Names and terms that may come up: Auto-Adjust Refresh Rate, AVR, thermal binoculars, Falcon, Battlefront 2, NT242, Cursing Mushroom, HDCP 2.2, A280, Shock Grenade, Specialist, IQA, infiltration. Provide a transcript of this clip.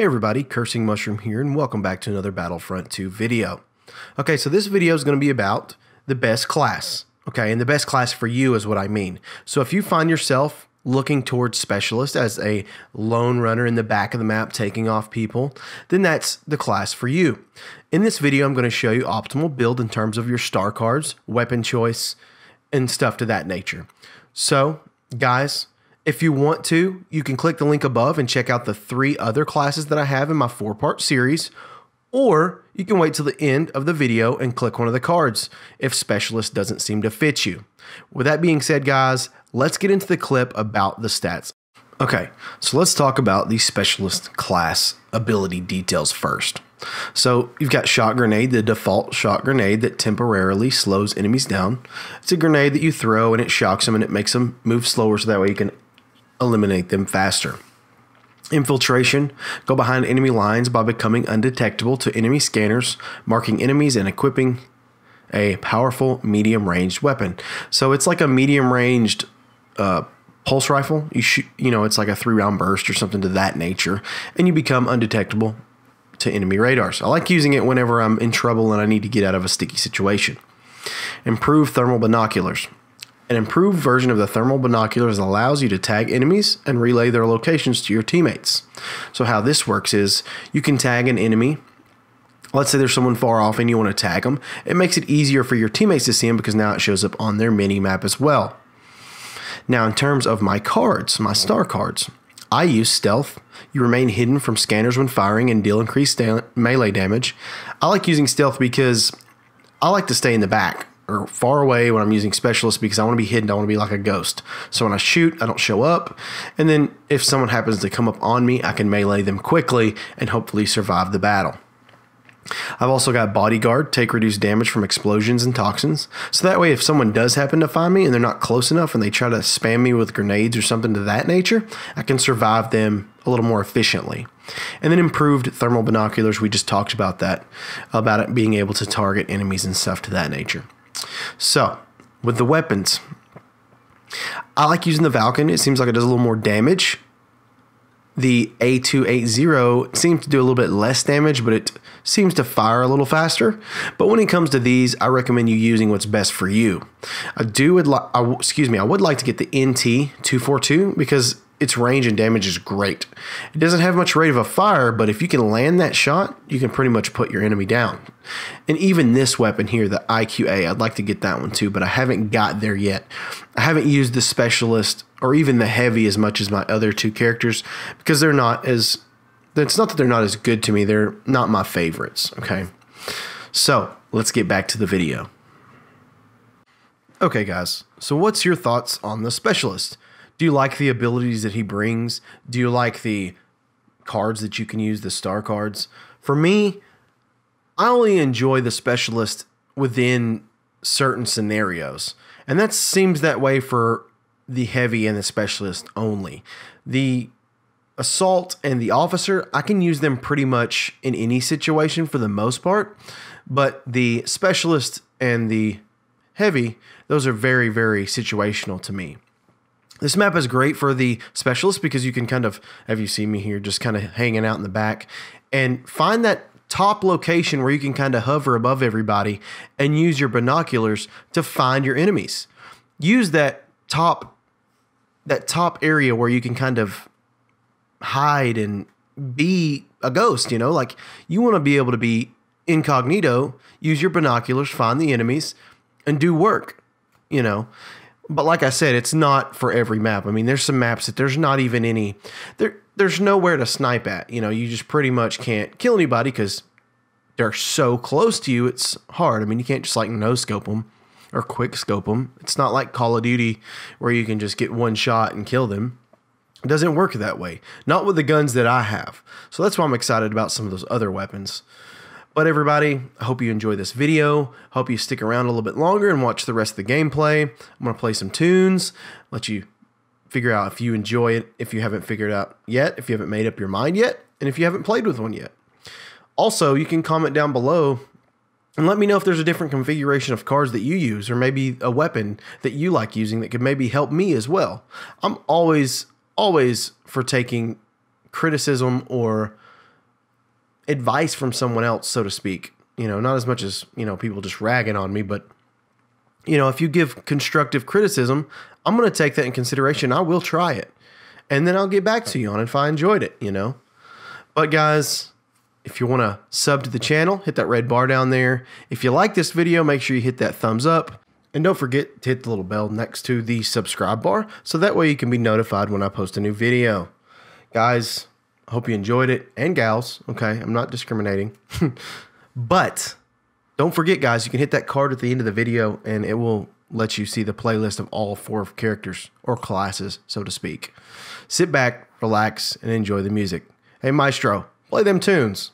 Hey everybody, Cursing Mushroom here, and welcome back to another Battlefront 2 video. Okay, so this video is going to be about the best class, okay, and the best class for you is what I mean. So if you find yourself looking towards Specialist as a lone runner in the back of the map taking off people, then that's the class for you. In this video, I'm going to show you optimal build in terms of your star cards, weapon choice, and stuff to that nature. So, guys, if you want to, you can click the link above and check out the three other classes that I have in my four-part series, or you can wait till the end of the video and click one of the cards if Specialist doesn't seem to fit you. With that being said, guys, let's get into the clip about the stats. Okay, so let's talk about the Specialist class ability details first. So you've got Shock Grenade, the default Shock Grenade that temporarily slows enemies down. It's a grenade that you throw and it shocks them and it makes them move slower so that way you can eliminate them faster. Infiltration, go behind enemy lines by becoming undetectable to enemy scanners, marking enemies and equipping a powerful medium-ranged weapon. So it's like a medium-ranged pulse rifle. You shoot, you know, it's like a 3-round burst or something to that nature, and you become undetectable to enemy radars. I like using it whenever I'm in trouble and I need to get out of a sticky situation. Improved thermal binoculars. An improved version of the thermal binoculars allows you to tag enemies and relay their locations to your teammates. So how this works is you can tag an enemy. Let's say there's someone far off and you want to tag them. It makes it easier for your teammates to see them because now it shows up on their mini-map as well. Now in terms of my cards, my star cards, I use Stealth. You remain hidden from scanners when firing and deal increased melee damage. I like using Stealth because I like to stay in the back or far away when I'm using Specialist because I want to be hidden. I want to be like a ghost. So when I shoot, I don't show up. And then if someone happens to come up on me, I can melee them quickly and hopefully survive the battle. I've also got Bodyguard, take reduced damage from explosions and toxins. So that way if someone does happen to find me and they're not close enough and they try to spam me with grenades or something to that nature, I can survive them a little more efficiently. And then improved thermal binoculars, we just talked about that, about it being able to target enemies and stuff to that nature. So, with the weapons, I like using the Falcon. It seems like it does a little more damage. The A280 seems to do a little bit less damage, but it seems to fire a little faster. But when it comes to these, I recommend you using what's best for you. I would like to get the NT242 because its range and damage is great. It doesn't have much rate of a fire, but if you can land that shot, you can pretty much put your enemy down. And even this weapon here, the IQA, I'd like to get that one too, but I haven't got there yet. I haven't used the Specialist or even the Heavy as much as my other two characters because they're not as, it's not that they're not as good to me, they're not my favorites, okay? So let's get back to the video. Okay guys, so what's your thoughts on the Specialist? Do you like the abilities that he brings? Do you like the cards that you can use, the star cards? For me, I only enjoy the Specialist within certain scenarios. And that seems that way for the Heavy and the Specialist only. The Assault and the Officer, I can use them pretty much in any situation for the most part. But the Specialist and the Heavy, those are very, very situational to me. This map is great for the Specialist because you can kind of, have you seen me here, just kind of hanging out in the back and find that top location where you can kind of hover above everybody and use your binoculars to find your enemies. Use that top area where you can kind of hide and be a ghost, you know, like you want to be able to be incognito, use your binoculars, find the enemies and do work, you know. But like I said, it's not for every map. I mean, there's some maps that there's not even any, there's nowhere to snipe at. You know, you just pretty much can't kill anybody because they're so close to you, it's hard. I mean, you can't just like no-scope them or quick-scope them. It's not like Call of Duty where you can just get one shot and kill them. It doesn't work that way. Not with the guns that I have. So that's why I'm excited about some of those other weapons. But everybody, I hope you enjoy this video. Hope you stick around a little bit longer and watch the rest of the gameplay. I'm going to play some tunes, let you figure out if you enjoy it, if you haven't figured out yet, if you haven't made up your mind yet, and if you haven't played with one yet. Also, you can comment down below and let me know if there's a different configuration of cards that you use or maybe a weapon that you like using that could maybe help me as well. I'm always for taking criticism or advice from someone else, so to speak. You know, not as much as, you know, people just ragging on me, but, you know, if you give constructive criticism, I'm going to take that in consideration. I will try it. And then I'll get back to you on it if I enjoyed it, you know. But guys, if you want to sub to the channel, hit that red bar down there. If you like this video, make sure you hit that thumbs up. And don't forget to hit the little bell next to the subscribe bar, so that way you can be notified when I post a new video. Guys, I hope you enjoyed it. And gals, okay, I'm not discriminating. But don't forget, guys, you can hit that card at the end of the video, and it will let you see the playlist of all 4 characters, or classes, so to speak. Sit back, relax, and enjoy the music. Hey, Maestro, play them tunes.